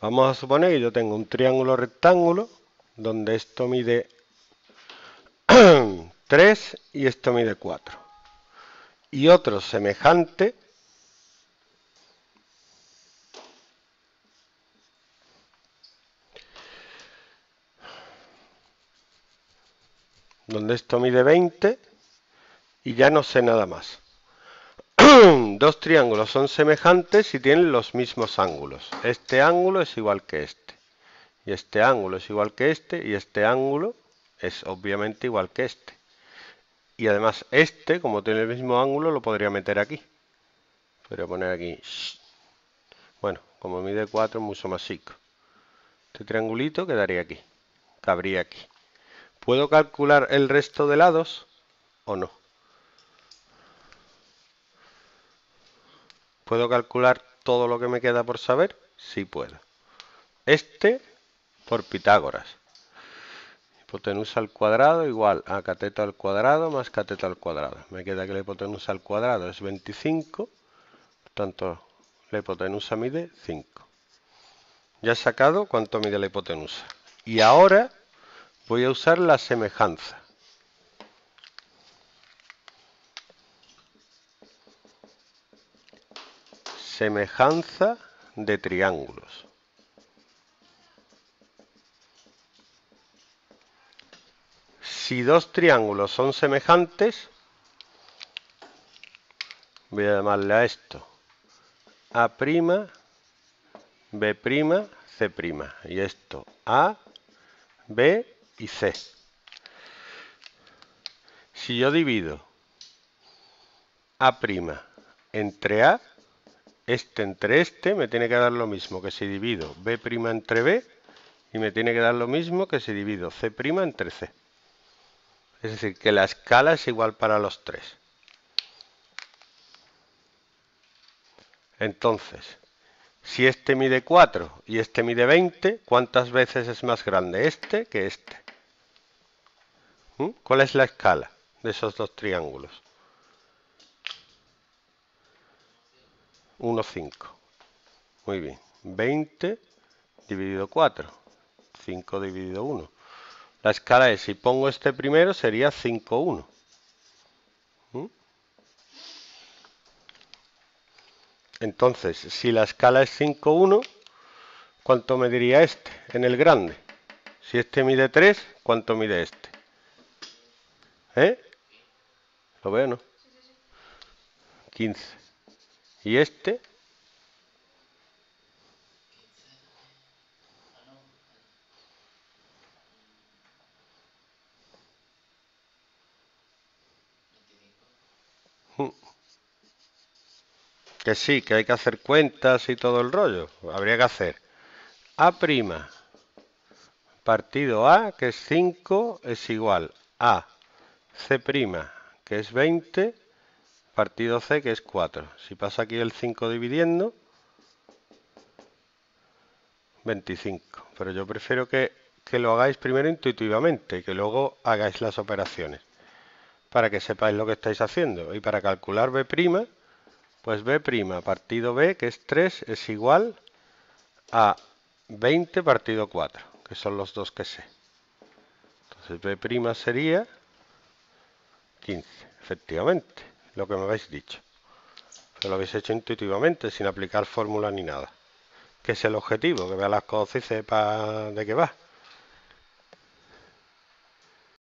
Vamos a suponer que yo tengo un triángulo rectángulo donde esto mide 3 y esto mide 4. Y otro semejante donde esto mide 20 y ya no sé nada más. Dos triángulos son semejantes si tienen los mismos ángulos. Este ángulo es igual que este. Y este ángulo es igual que este. Y este ángulo es obviamente igual que este. Y además este, como tiene el mismo ángulo, lo podría meter aquí. Podría poner aquí. Bueno, como mide 4 es mucho más chico. Este triangulito quedaría aquí. Cabría aquí. ¿Puedo calcular el resto de lados o no? ¿Puedo calcular todo lo que me queda por saber? Sí puedo. Este por Pitágoras. Hipotenusa al cuadrado igual a cateto al cuadrado más cateto al cuadrado. Me queda que la hipotenusa al cuadrado es 25. Por tanto, la hipotenusa mide 5. Ya he sacado cuánto mide la hipotenusa. Y ahora voy a usar la semejanza. Semejanza de triángulos. Si dos triángulos son semejantes, voy a llamarle a esto A', B', C'. Y esto A, B y C. Si yo divido A' entre A, este entre este me tiene que dar lo mismo que si divido B' entre B, y me tiene que dar lo mismo que si divido C' entre C. Es decir, que la escala es igual para los tres. Entonces, si este mide 4 y este mide 20, ¿cuántas veces es más grande este que este? ¿Cuál es la escala de esos dos triángulos? 1, 5. Muy bien. 20 dividido 4. 5 dividido 1. La escala es, si pongo este primero, sería 5, 1. Entonces, si la escala es 5, 1, ¿cuánto mediría este en el grande? Si este mide 3, ¿cuánto mide este? ¿Lo veo, no? 15. Y este, 25. Que sí, que hay que hacer cuentas y todo el rollo. Habría que hacer A' partido A, que es 5, es igual a C', que es 20, partido C, que es 4. Si pasa aquí el 5 dividiendo, 25. Pero yo prefiero que lo hagáis primero intuitivamente, que luego hagáis las operaciones, para que sepáis lo que estáis haciendo. Y para calcular B', pues B' partido B, que es 3, es igual a 20 partido 4, que son los dos que sé. Entonces B' sería 15, efectivamente. Lo que me habéis dicho, pero lo habéis hecho intuitivamente, sin aplicar fórmula ni nada, que es el objetivo, que vea las cosas y sepa de qué va.